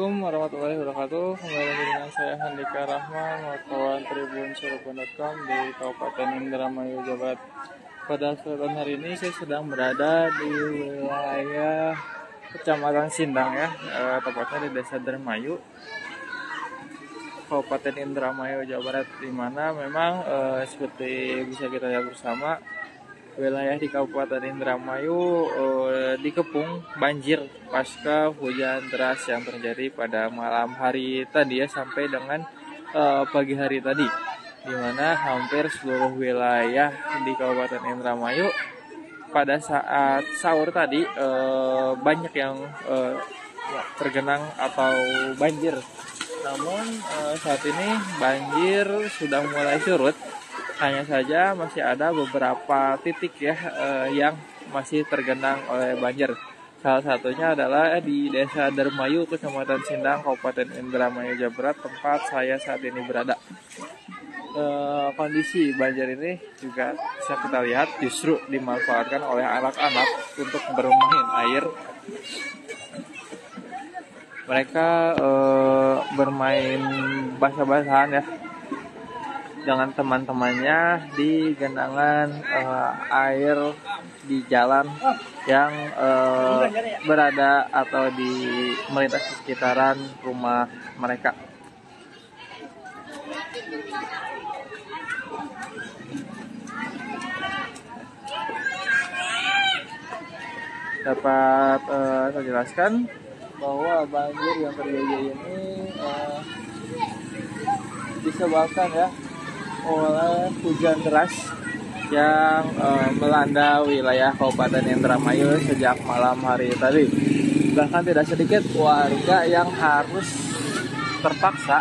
Assalamualaikum warahmatullahi wabarakatuh. Kembali lagi dengan saya Handhika Rahman, wartawan TribunCirebon.com di Kabupaten Indramayu, Jawa Barat. Pada kesempatan hari ini saya sedang berada di wilayah Kecamatan Sindang ya, tepatnya di Desa Dermayu, Kabupaten Indramayu, Jawa Barat, di mana memang seperti bisa kita lihat bersama, wilayah di Kabupaten Indramayu dikepung banjir pasca hujan deras yang terjadi pada malam hari tadi ya, sampai dengan pagi hari tadi, di mana hampir seluruh wilayah di Kabupaten Indramayu pada saat sahur tadi banyak yang tergenang atau banjir. Namun saat ini banjir sudah mulai surut. Hanya saja masih ada beberapa titik ya yang masih tergenang oleh banjir. Salah satunya adalah di Desa Dermayu, Kecamatan Sindang, Kabupaten Indramayu, Jawa Barat, tempat saya saat ini berada. Kondisi banjir ini juga bisa kita lihat justru dimanfaatkan oleh anak-anak untuk bermain air. Mereka bermain basah-basahan ya dengan teman-temannya di genangan air di jalan yang berada atau di melintas di sekitaran rumah mereka. Dapat saya jelaskan bahwa banjir yang terjadi ini disebabkan ya oleh hujan deras yang melanda wilayah Kabupaten Indramayu sejak malam hari tadi. Bahkan tidak sedikit warga yang harus terpaksa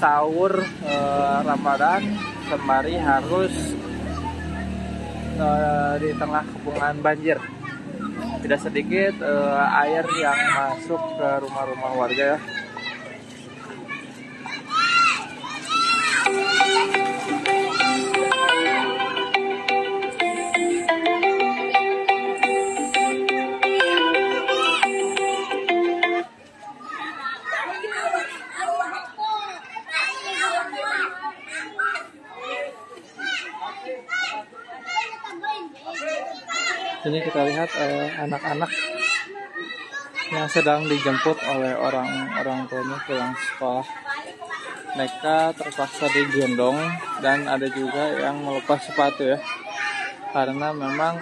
sahur Ramadan sembari harus di tengah kepungan banjir. Tidak sedikit air yang masuk ke rumah-rumah warga ya. Ini kita lihat anak-anak yang sedang dijemput oleh orang tuanya pulang sekolah. Mereka terpaksa digendong dan ada juga yang melepas sepatu ya, karena memang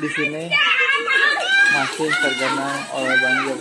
di sini masih tergenang oleh banjir.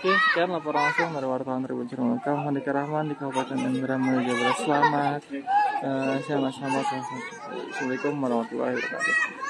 Oke, sekian laporan langsung dari wartawan TribunCirebon.com, Handhika Rahman di Kabupaten Indramayu, Jawa Barat. Selamat. Assalamualaikum warahmatullahi wabarakatuh.